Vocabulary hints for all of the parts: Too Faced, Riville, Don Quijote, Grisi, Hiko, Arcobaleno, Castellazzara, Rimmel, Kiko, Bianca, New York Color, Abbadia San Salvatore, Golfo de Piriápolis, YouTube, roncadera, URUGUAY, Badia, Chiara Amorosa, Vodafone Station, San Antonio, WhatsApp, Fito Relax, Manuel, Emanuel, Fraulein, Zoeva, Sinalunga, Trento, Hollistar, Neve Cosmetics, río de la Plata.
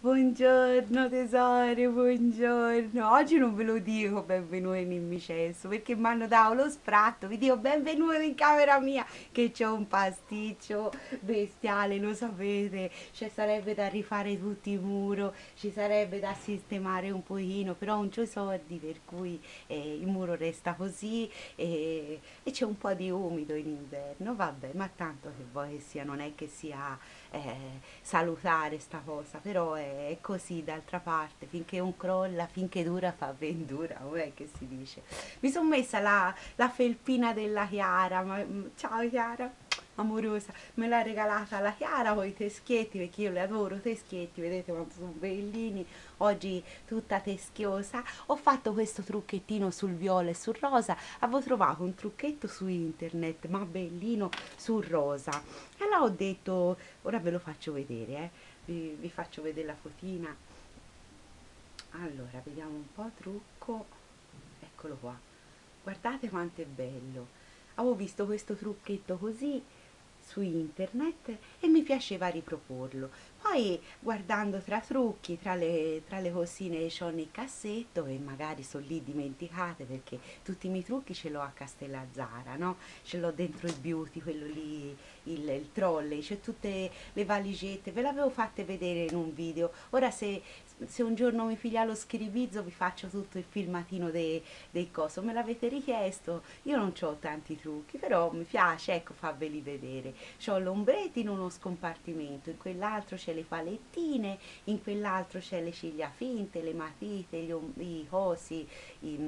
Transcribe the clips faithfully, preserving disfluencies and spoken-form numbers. Buongiorno tesoro, buongiorno. Oggi non ve lo dico benvenuti in Micesso perché mi hanno dato lo spratto. Vi dico benvenuti in camera mia che c'è un pasticcio bestiale, lo sapete. Ci sarebbe da rifare tutti i muro, ci sarebbe da sistemare un pochino, però non c'ho i soldi, per cui eh, il muro resta così e, e c'è un po' di umido in inverno. Vabbè, ma tanto che vuoi che sia, non è che sia eh, salutare sta cosa, però è è così. D'altra parte finché un crolla, finché dura fa vendura, com'è che si dice. Mi sono messa la, la felpina della Chiara, ma, ciao Chiara amorosa, me l'ha regalata la Chiara con i teschietti, perché io le adoro teschietti, vedete quanto sono bellini. Oggi tutta teschiosa, ho fatto questo trucchettino sul viola e sul rosa. Avevo trovato un trucchetto su internet ma bellino sul rosa, e allora ho detto ora ve lo faccio vedere, eh Vi, vi faccio vedere la fotina. Allora vediamo un po', trucco, eccolo qua, guardate quanto è bello. Avevo visto questo trucchetto così su internet e mi piaceva riproporlo. Poi guardando tra trucchi, tra le, tra le cosine che ho nel cassetto, e magari sono lì dimenticate, perché tutti i miei trucchi ce l'ho a Castellazzara, no? Ce l'ho dentro il beauty, quello lì, il, il trolley, c'è tutte le valigette, ve l'avevo fatte vedere in un video. Ora se, se un giorno mi piglia lo schiribizzo vi faccio tutto il filmatino dei, dei coso, me l'avete richiesto. Io non ho tanti trucchi, però mi piace, ecco, farveli vedere. C'ho l'ombretto in uno scompartimento, in quell'altro c'è le palettine, in quell'altro c'è le ciglia finte, le matite, gli i cosi, i,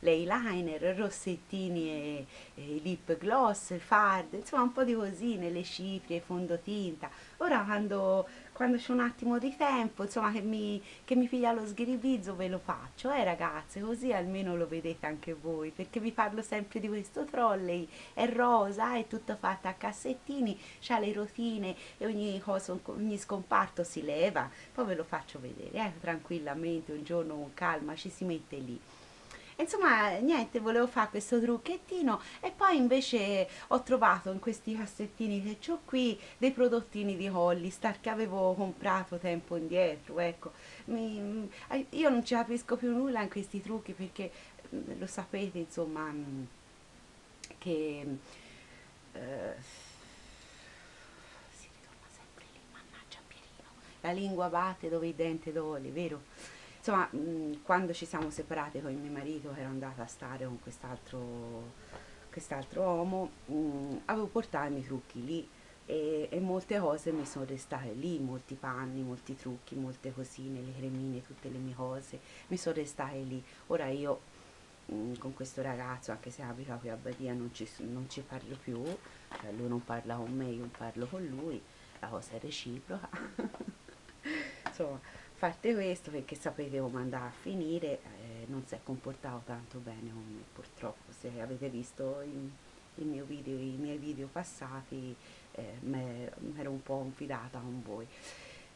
le eyeliner, rossettini e, e lip gloss, farde, insomma un po' di cosine, le ciprie, fondotinta. Ora quando, quando c'è un attimo di tempo, insomma che mi, che mi piglia lo sghiribizzo, ve lo faccio, eh ragazze, così almeno lo vedete anche voi, perché vi parlo sempre di questo trolley. È rosa, è tutto fatto a cassettini, c'ha le rotine e ogni cosa, ogni scomparto si leva, poi ve lo faccio vedere, eh, tranquillamente, un giorno con calma ci si mette lì. Insomma niente, volevo fare questo trucchettino e poi invece ho trovato in questi cassettini che ho qui dei prodottini di Hollistar che avevo comprato tempo indietro, ecco. Mi, io non ci capisco più nulla in questi trucchi, perché lo sapete insomma che eh, si ritorna sempre lì, mannaggia Pierino, la lingua batte dove il dente dole, vero? Insomma, quando ci siamo separati con mio marito, che era andata a stare con quest'altro quest'altro uomo, mh, avevo portato i miei trucchi lì e, e molte cose mi sono restate lì, molti panni, molti trucchi, molte cosine, le cremine, tutte le mie cose mi sono restate lì. Ora io mh, con questo ragazzo, anche se abita qui a Badia, non ci, non ci parlo più, cioè lui non parla con me, io non parlo con lui, la cosa è reciproca. Insomma, a parte questo, perché sapete come andava a finire, eh, non si è comportato tanto bene con me purtroppo. Se avete visto il, il mio video, i miei video passati, eh, mi ero un po' confidata con voi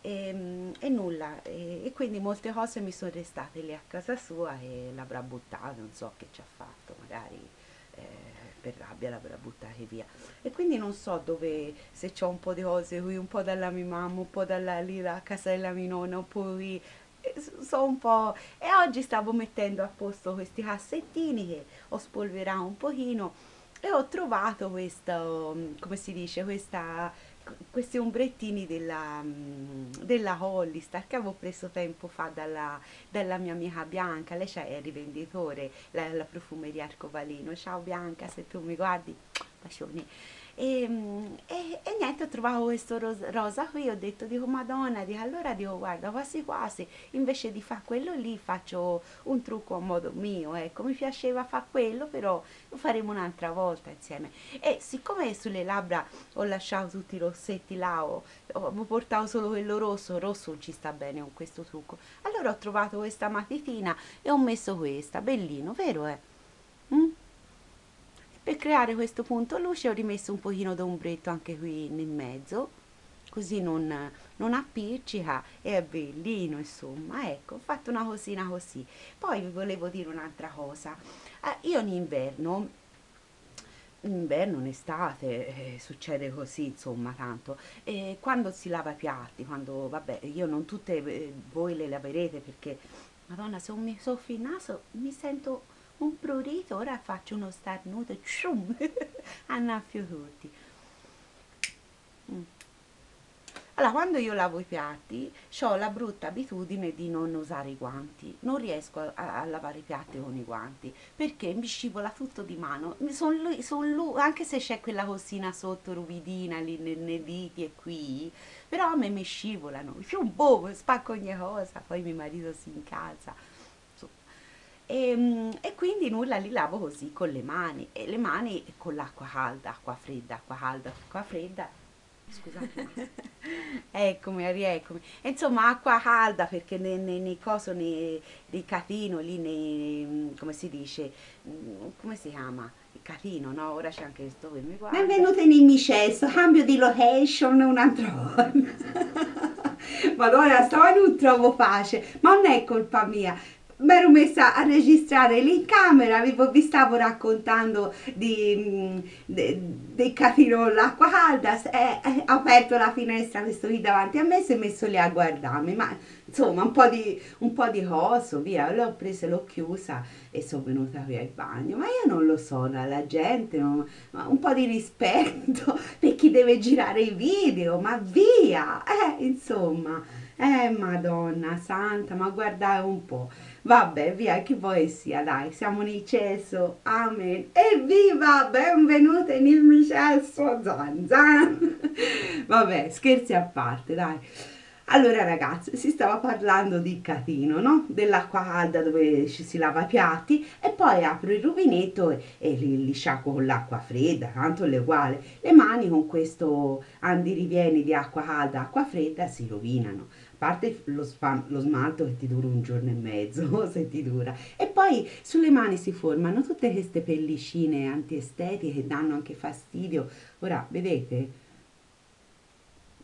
e, e nulla, e, e quindi molte cose mi sono restate lì a casa sua e l'avrà buttata, non so che ci ha fatto, magari eh, per rabbia l'avrà buttata via, e quindi non so dove, se c'ho un po' di cose qui, un po' dalla mia mamma, un po' dalla lì, la casa della mia nonna, poi so un po'. E oggi stavo mettendo a posto questi cassettini che ho spolverato un pochino e ho trovato questo, come si dice, questa, questi ombrettini della, della Hollistar che avevo preso tempo fa dalla, dalla mia amica Bianca. Lei è il rivenditore, la, la profumeria Arcobaleno. Ciao Bianca, se tu mi guardi, bacioni. E, e, e niente, ho trovato questo rosa, rosa qui, ho detto, dico madonna, dico, allora dico guarda, quasi quasi invece di fare quello lì faccio un trucco a modo mio, ecco, mi piaceva fare quello, però lo faremo un'altra volta insieme. E siccome sulle labbra ho lasciato tutti i rossetti là, ho, ho portato solo quello rosso, rosso non ci sta bene con questo trucco, allora ho trovato questa matitina e ho messo questa, bellino, vero eh? Mm? Per creare questo punto luce ho rimesso un pochino d'ombretto anche qui nel mezzo, così non, non appiccica e è bellino, insomma, ecco, ho fatto una cosina così. Poi vi volevo dire un'altra cosa, eh, io in inverno inverno, in estate, eh, succede così, insomma, tanto. E quando si lava i piatti, quando, vabbè, io non tutte eh, voi le laverete, perché, madonna, se mi soffio il naso mi sento un prurito, ora faccio uno starnuto, cium, annaffio tutti. Mm. Allora, quando io lavo i piatti, ho la brutta abitudine di non usare i guanti. Non riesco a, a, a lavare i piatti con i guanti, perché mi scivola tutto di mano. Sono son anche se c'è quella cosina sotto, ruvidina, lì nei, nei diti e qui, però a me mi scivolano. Boh, spacco ogni cosa, poi mio marito si incalza. E, e quindi nulla, li lavo così, con le mani. E le mani con l'acqua calda, acqua fredda, acqua calda, acqua fredda. Scusate, eccomi, rieccomi. Insomma, acqua calda, perché nei, nei, nei coso, nei, nei catino, lì nei, come si dice, come si chiama? Il catino, no? Ora c'è anche questo che mi guarda. Benvenute in Micesso, cambio di location un'altra volta. Madonna, stavo non trovo pace, ma non è colpa mia. Mi ero messa a registrare lì in camera, vi, vi stavo raccontando di, de, del catino, l'acqua calda, eh, eh, ho aperto la finestra, questo qui davanti a me si è messo lì a guardarmi, ma insomma un po' di, un po' di coso, via, l'ho presa e l'ho chiusa e sono venuta qui al bagno, ma io non lo so, la gente, non, ma un po' di rispetto per chi deve girare i video, ma via, eh, insomma, eh, Madonna Santa, ma guardate un po'. Vabbè, via, chi vuoi sia, dai, siamo in Micesso, amen, evviva, benvenute in Micesso, zan zan, vabbè, scherzi a parte, dai. Allora ragazzi, si stava parlando di catino, no? Dell'acqua calda dove ci si lava i piatti e poi apro il rubinetto e, e li, li sciacquo con l'acqua fredda, tanto è uguale. Le mani con questo andirivieni di acqua calda, acqua fredda si rovinano. A parte lo, lo smalto che ti dura un giorno e mezzo, se ti dura. E poi sulle mani si formano tutte queste pellicine antiestetiche che danno anche fastidio. Ora, vedete?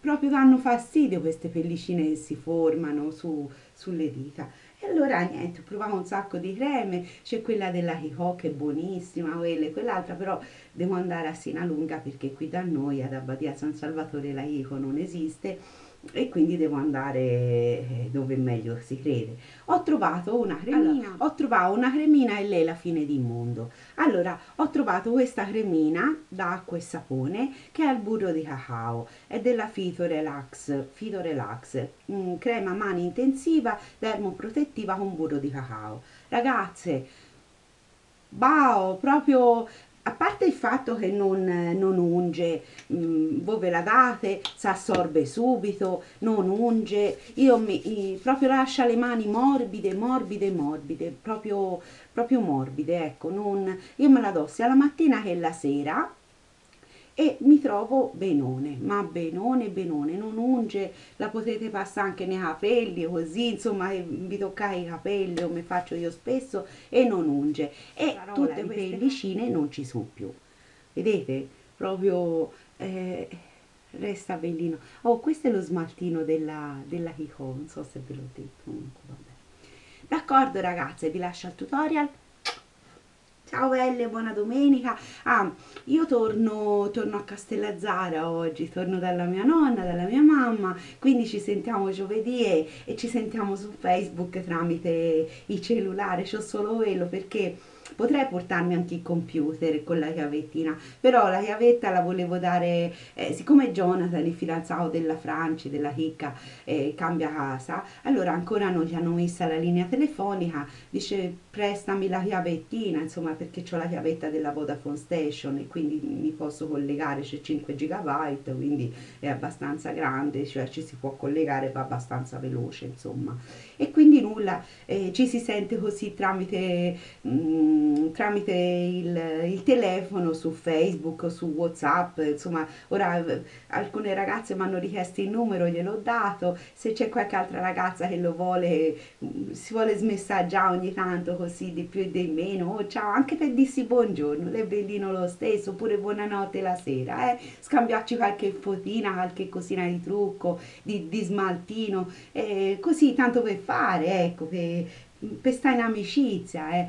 Proprio danno fastidio queste pellicine che si formano su, sulle dita. E allora niente, ho provato un sacco di creme, c'è quella della Kiko che è buonissima, quella e quell'altra, però devo andare a Sinalunga perché qui da noi, ad Abbadia San Salvatore, la Kiko non esiste. E quindi devo andare dove meglio si crede. Ho trovato una cremina, allora, ho trovato una cremina e lei è la fine di mondo. Allora, ho trovato questa cremina da acqua e sapone che è al burro di cacao, è della Fito Relax, Fito Relax, mm, crema mani intensiva, dermoprotettiva con burro di cacao. Ragazze, wow, proprio... A parte il fatto che non, non unge, mh, voi ve la date, si assorbe subito, non unge, io mi, proprio lascia le mani morbide, morbide, morbide, proprio, proprio morbide, ecco, non, io me la do sia la mattina che la sera e mi trovo benone, ma benone, benone, non unge, la potete passare anche nei capelli, così, insomma, vi toccate i capelli, come faccio io spesso, e non unge, e tutte queste pellicine non ci sono più, vedete, proprio, eh, resta bellino. Oh, questo è lo smaltino della, della Kiko, non so se ve l'ho detto, comunque, vabbè. D'accordo ragazze, vi lascio al tutorial. Ciao belle, buona domenica. Ah, io torno, torno a Castellazzara oggi, torno dalla mia nonna, dalla mia mamma, quindi ci sentiamo giovedì e, e ci sentiamo su Facebook tramite il cellulare, c'ho solo quello perché potrei portarmi anche il computer con la chiavettina, però la chiavetta la volevo dare, eh, siccome Jonathan, il fidanzato della Franci, della Chicca, eh, cambia casa, allora ancora non ci hanno messa la linea telefonica, dice prestami la chiavettina, insomma, perché ho la chiavetta della Vodafone Station e quindi mi posso collegare, c'è cinque gigabyte, quindi è abbastanza grande, cioè ci si può collegare, va abbastanza veloce, insomma. E quindi nulla, eh, ci si sente così tramite... Mh, tramite il, il telefono, su Facebook, su WhatsApp, insomma, ora alcune ragazze mi hanno richiesto il numero, gliel'ho dato, se c'è qualche altra ragazza che lo vuole, si vuole smessaggiare ogni tanto così, di più e di meno, oh, ciao, anche per dirsi buongiorno, le bellino lo stesso, oppure buonanotte la sera, eh? Scambiarci qualche fotina, qualche cosina di trucco, di, di smaltino, eh, così tanto per fare, ecco, per, per stare in amicizia, eh.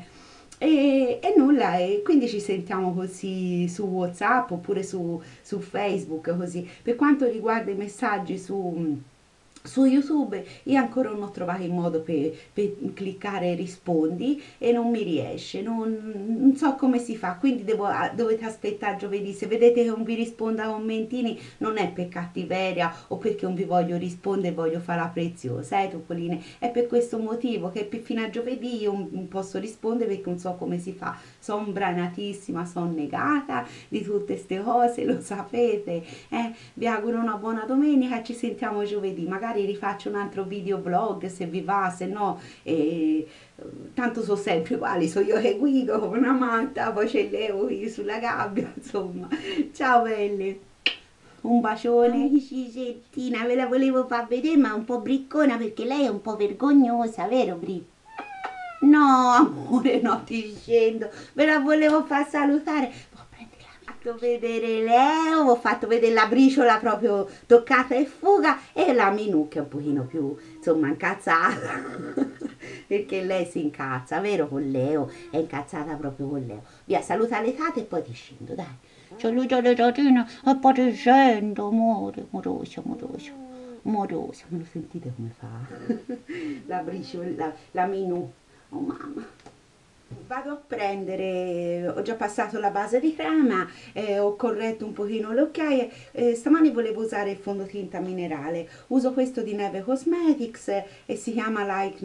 E, e nulla, e quindi ci sentiamo così su WhatsApp oppure su, su Facebook, così. Per quanto riguarda i messaggi su, su YouTube, io ancora non ho trovato il modo per, per cliccare rispondi e non mi riesce, non, non so come si fa, quindi devo, dovete aspettare giovedì. Se vedete che non vi rispondo a commentini non è per cattiveria o perché non vi voglio rispondere, voglio fare la preziosa, eh Topoline, è per questo motivo che fino a giovedì io non posso rispondere perché non so come si fa, sono branatissima, sono negata di tutte queste cose, lo sapete, eh? Vi auguro una buona domenica, ci sentiamo giovedì, magari rifaccio un altro video vlog se vi va, se no eh, tanto so sempre uguali, so io che guido come una matta, poi ce levo io sulla gabbia, insomma. Ciao belli, un bacione. Amici, Cettina, ve la volevo far vedere ma è un po' briccona perché lei è un po' vergognosa, vero Bri? No amore, no, ti scendo, ve la volevo far salutare. Vedere Leo, ho fatto vedere la briciola proprio toccata e fuga e la minucchia un pochino più insomma incazzata perché lei si incazza, vero, con Leo, è incazzata proprio con Leo. Via, saluta le tate e poi ti scendo, dai, saluta le tatine e poi ti scendo, amore, amorosa, amorosa, amorosa, me lo sentite come fa la briciola, la, la minu, oh mamma. Vado a prendere, ho già passato la base di crema, eh, ho corretto un pochino le occhiaie, eh, stamani volevo usare il fondotinta minerale, uso questo di Neve Cosmetics eh, e si chiama Light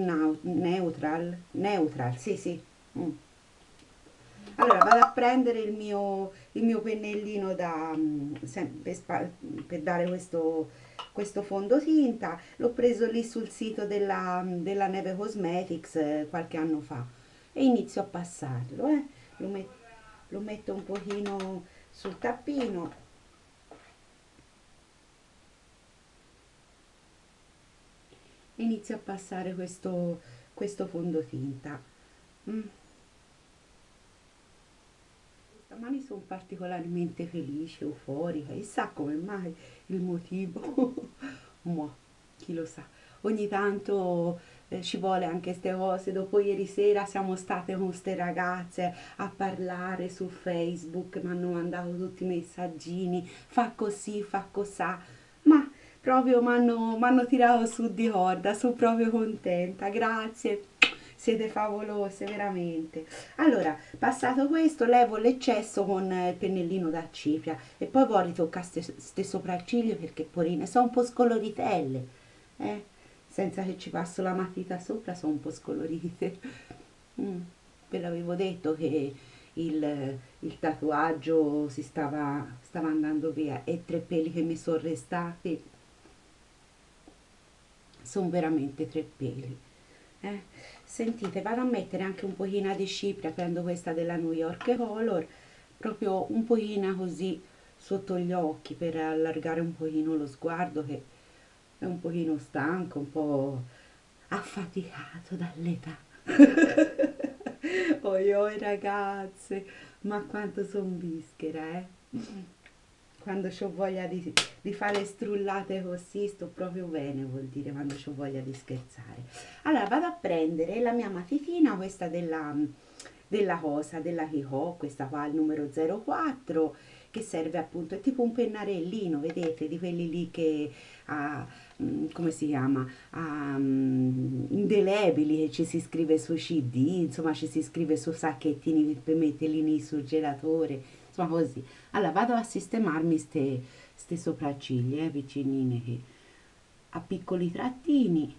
Neutral, Neutral, sì sì. Mm. Allora vado a prendere il mio, il mio pennellino da, per, per dare questo... questo fondotinta, l'ho preso lì sul sito della, della Neve Cosmetics eh, qualche anno fa. E inizio a passarlo, eh. Lo, met lo metto un pochino sul tappino, e inizio a passare questo, questo fondotinta. Mm. Stamani sono particolarmente felice, euforica, chissà come mai il motivo, ma chi lo sa, ogni tanto... ci vuole anche ste cose. Dopo ieri sera siamo state con ste ragazze a parlare su Facebook, mi hanno mandato tutti i messaggini, fa così, fa cosà, ma proprio mi hanno tirato su di corda, sono proprio contenta, grazie, siete favolose veramente. Allora, passato questo, levo l'eccesso con il pennellino da cipria e poi voglio ritoccare queste sopracciglia perché porine sono un po' scoloritelle, eh? Senza che ci passo la matita sopra sono un po' scolorite. Mm. Ve l'avevo detto che il, il tatuaggio si stava, stava andando via e tre peli che mi sono restati sono veramente tre peli, eh? Sentite, vado a mettere anche un pochino di cipria, prendo questa della New York Color, proprio un pochino così sotto gli occhi per allargare un pochino lo sguardo che è un pochino stanco, un po' affaticato dall'età. Oi oi ragazze, ma quanto son bischera, eh? Quando ho voglia di, di fare strullate così, sto proprio bene, vuol dire, quando ho voglia di scherzare. Allora, vado a prendere la mia matitina, questa della, della cosa, della Kiko, questa qua, il numero zero quattro, che serve appunto, è tipo un pennarellino, vedete, di quelli lì che... ha, come si chiama, um, indelebili, che ci si scrive su cd, insomma ci si scrive su sacchettini per metterli sul gelatore, insomma così. Allora vado a sistemarmi ste, ste sopracciglia, eh, vicinine, che a piccoli trattini.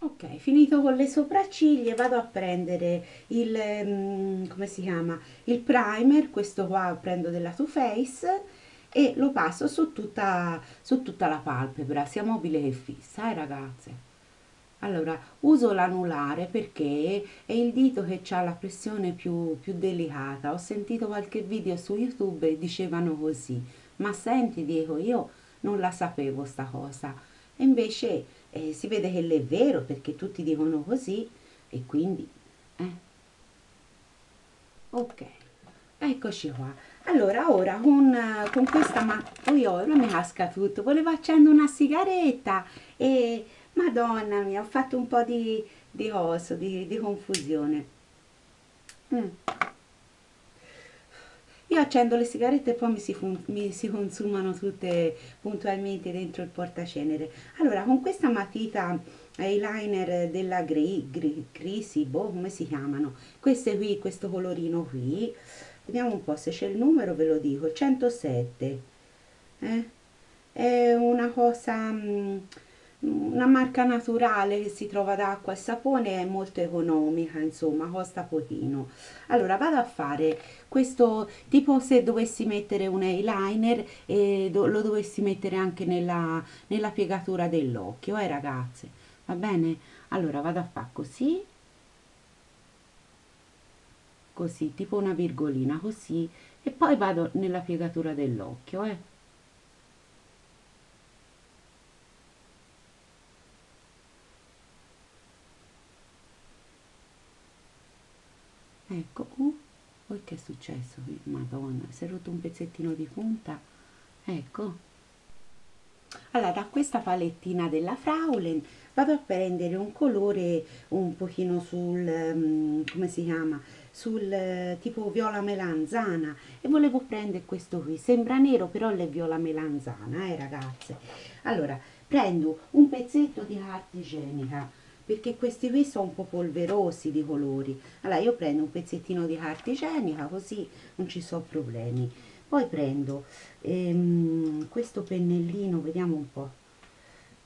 Ok, finito con le sopracciglia, vado a prendere il um, come si chiama, il primer, questo qua prendo della Too Faced e lo passo su tutta, su tutta la palpebra, sia mobile che fissa, eh ragazze. Allora, uso l'anulare perché è il dito che ha la pressione più, più delicata. Ho sentito qualche video su YouTube e dicevano così, ma senti Diego, io non la sapevo sta cosa, e invece eh, si vede che è vero perché tutti dicono così e quindi eh. Ok, eccoci qua. Allora, ora con, con questa ma poi ora mi casca tutto, volevo accendere una sigaretta e madonna mia, ho fatto un po' di, di rosso, di, di confusione. Mm. Io accendo le sigarette e poi mi si, mi si consumano tutte puntualmente dentro il portacenere. Allora, con questa matita eyeliner della Grisi, Gri, Grisi, boh, come si chiamano? Queste qui, questo colorino qui, vediamo un po' se c'è il numero, ve lo dico, centosette. Eh? È una cosa, una marca naturale che si trova ad acqua e sapone, è molto economica, insomma, costa pochino. Allora vado a fare questo tipo, se dovessi mettere un eyeliner e do, lo dovessi mettere anche nella, nella piegatura dell'occhio, eh ragazze, va bene? Allora vado a fare così, così, tipo una virgolina così, e poi vado nella piegatura dell'occhio, eh. Ecco, uh, poi che è successo qui? Madonna, si è rotto un pezzettino di punta, ecco. Allora, da questa palettina della Fraulein vado a prendere un colore un pochino sul, um, come si chiama, sul uh, tipo viola melanzana, e volevo prendere questo qui, sembra nero però è viola melanzana, eh ragazze. Allora, prendo un pezzetto di carta igienica, perché questi qui sono un po' polverosi di colori. Allora io prendo un pezzettino di carta igienica così non ci sono problemi. Poi prendo ehm, questo pennellino, vediamo un po'.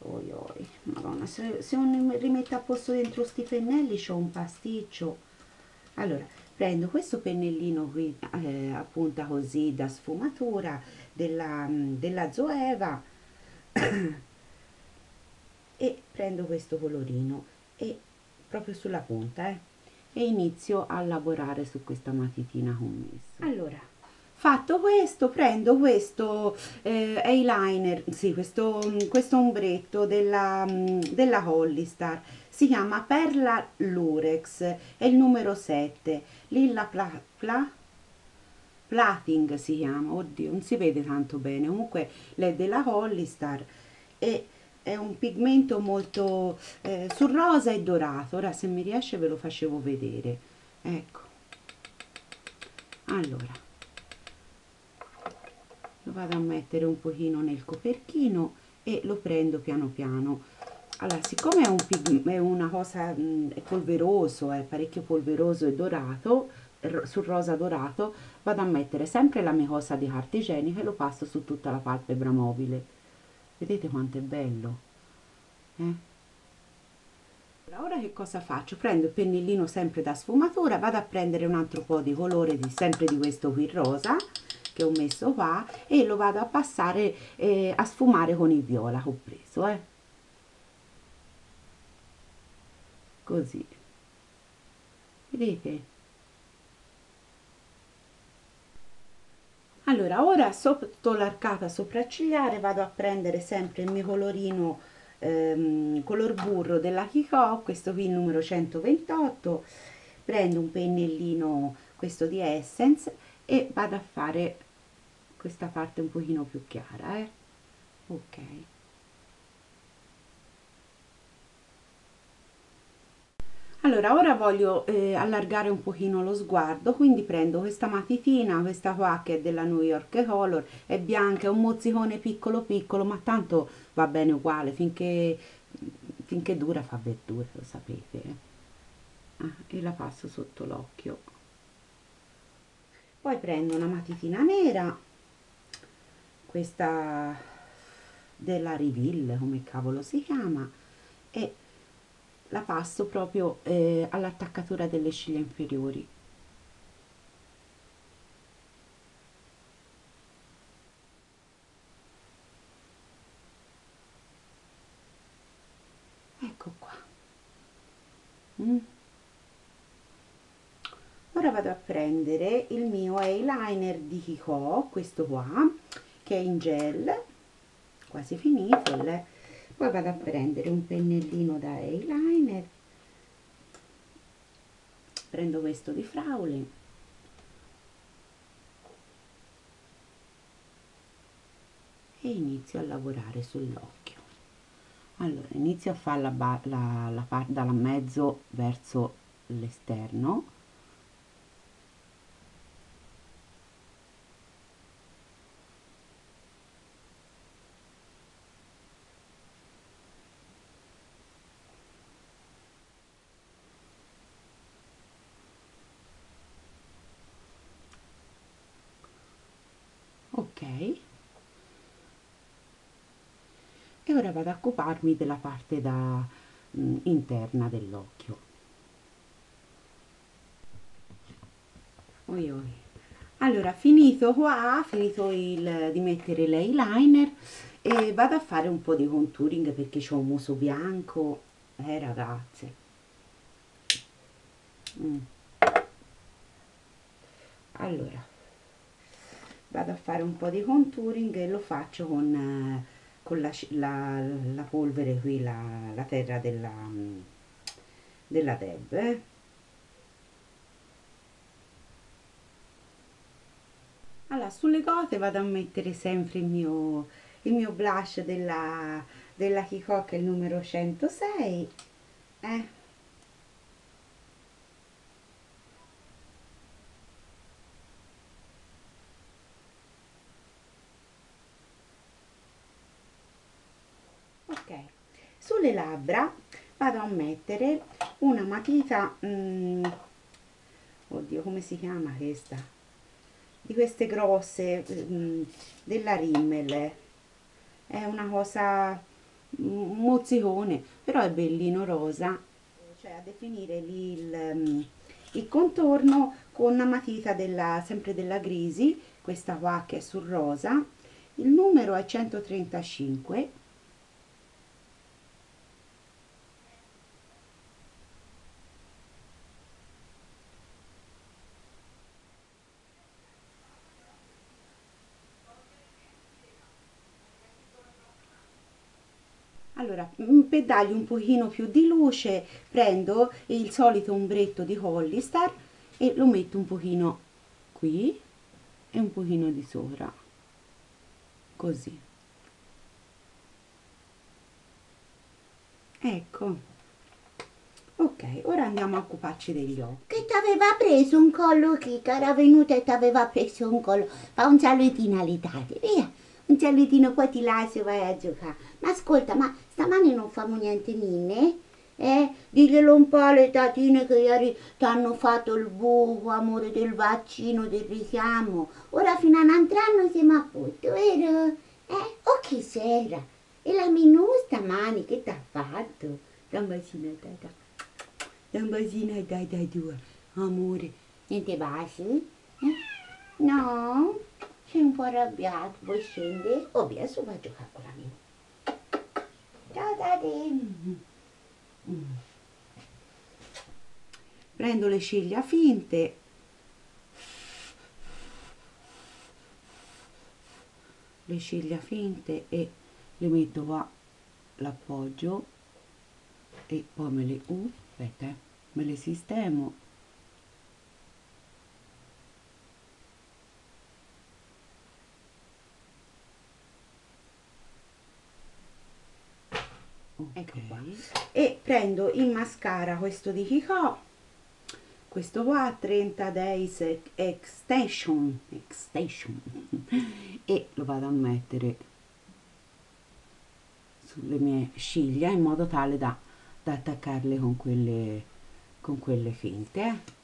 Oi, oi. Madonna, se, se non rimetto a posto dentro sti pennelli c'ho un pasticcio. Allora prendo questo pennellino qui, eh, a punta così da sfumatura della, della Zoeva e prendo questo colorino e proprio sulla punta, eh, e inizio a lavorare su questa matitina commessa. Allora, fatto questo, prendo questo eh, eyeliner, sì, questo, questo ombretto della, della Hollistar, si chiama Perla Lurex, è il numero sette, Lilla Pla... Pla Plating si chiama, oddio, non si vede tanto bene, comunque l'è della Hollistar e è un pigmento molto eh, sul rosa e dorato. Ora se mi riesce ve lo facevo vedere, ecco. Allora lo vado a mettere un pochino nel coperchino e lo prendo piano piano. Allora, siccome è, un pig è una cosa mh, è polveroso, è parecchio polveroso e dorato, sul rosa dorato, vado a mettere sempre la mia cosa di carta igienica e lo passo su tutta la palpebra mobile. Vedete quanto è bello, eh? Ora che cosa faccio? Prendo il pennellino sempre da sfumatura, vado a prendere un altro po' di colore, di, sempre di questo qui rosa che ho messo qua, e lo vado a passare eh, a sfumare con il viola che ho preso, eh? Così, vedete? Allora, ora sotto l'arcata sopraccigliare vado a prendere sempre il mio colorino ehm, color burro della Kiko, questo qui numero centoventotto, prendo un pennellino, questo di Essence, e vado a fare questa parte un pochino più chiara, eh? Ok. Allora, ora voglio eh, allargare un pochino lo sguardo, quindi prendo questa matitina, questa qua che è della New York Color, è bianca, è un mozzicone piccolo piccolo, ma tanto va bene uguale, finché, finché dura fa verdura, lo sapete. Eh? Ah, e la passo sotto l'occhio. Poi prendo una matitina nera, questa della Riville, come cavolo si chiama, e la passo proprio eh, all'attaccatura delle ciglia inferiori. Ecco qua. Mm. Ora vado a prendere il mio eyeliner di Hiko, questo qua, che è in gel, quasi finito. Le... Poi vado a prendere un pennellino da eyeliner, prendo questo di Fraulein, e inizio a lavorare sull'occhio. Allora inizio a fare la, la, la, la parte dalla mezzo verso l'esterno, ok. E ora vado a occuparmi della parte da, mh, interna dell'occhio. Oi oi. Allora, finito qua, finito il, di mettere l'eyeliner, e vado a fare un po' di contouring perché c'ho un muso bianco. Eh ragazze. Mm. Allora, vado a fare un po' di contouring e lo faccio con... Eh, con la, la, la polvere qui, la, la terra della della Deb, eh? Allora sulle gote vado a mettere sempre il mio, il mio blush della, della Kiko, che è il numero centosei, eh? Sulle labbra vado a mettere una matita, mh, oddio come si chiama questa, di queste grosse, mh, della Rimmel, è una cosa mozzicone, però è bellino rosa, cioè a definire il, il contorno con una matita della, sempre della Grisi, questa qua che è sul rosa, il numero è centotrentacinque. Allora, per dargli un pochino più di luce prendo il solito ombretto di Hollistar e lo metto un pochino qui e un pochino di sopra, così. Ecco, ok, ora andiamo a occuparci degli occhi. Che ti aveva preso un collo, che era venuta e ti aveva preso un collo, fa un salutino all'Italia, via! Un cialutino, poi ti lascio e vai a giocare. Ma ascolta, ma stamani non famo niente ninne? Eh? Diglielo un po' alle tatine che ieri ti hanno fatto il buco, amore, del vaccino, del richiamo. Ora fino a un altro anno siamo a posto, vero? Eh? O chi c'era? E la minù stamani che ti ha fatto? Da un bacino, dai, dai. Da un bacino, dai, dai, due. Amore, niente baci? Eh? No? Sei un po' arrabbiato, poi scende. Oh, via, su, va a giocare con la mia. Ciao, Dadi. Prendo le ciglia finte. Le ciglia finte e le metto qua, l'appoggio. E poi me le... Uh, aspetta, eh, me le sistemo. Ecco qua. E prendo il mascara, questo di Hiko, questo qua, trenta days extension, extension, e lo vado a mettere sulle mie ciglia in modo tale da, da attaccarle con quelle, con quelle finte, eh.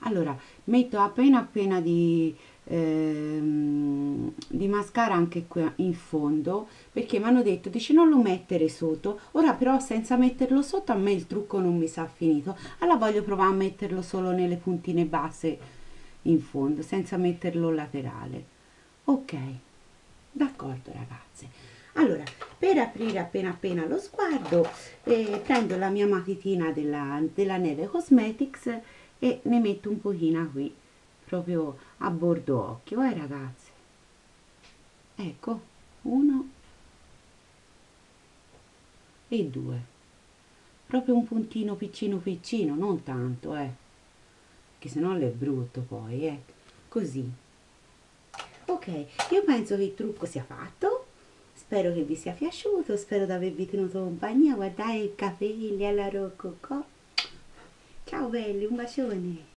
Allora metto appena appena di, ehm, di mascara anche qui in fondo, perché mi hanno detto, dice, non lo mettere sotto. Ora però senza metterlo sotto a me il trucco non mi sa finito, allora voglio provare a metterlo solo nelle puntine basse in fondo, senza metterlo laterale. Ok, d'accordo ragazze. Allora, per aprire appena appena lo sguardo, eh, prendo la mia matitina della, della Neve Cosmetics e ne metto un pochino qui, proprio a bordo occhio, eh ragazzi. Ecco, uno e due, proprio un puntino piccino piccino, non tanto, eh, che se no è brutto poi, eh, così. Ok, io penso che il trucco sia fatto, spero che vi sia piaciuto, spero di avervi tenuto compagnia. Guardate i capelli alla rococò. Ciao belli, un bacione.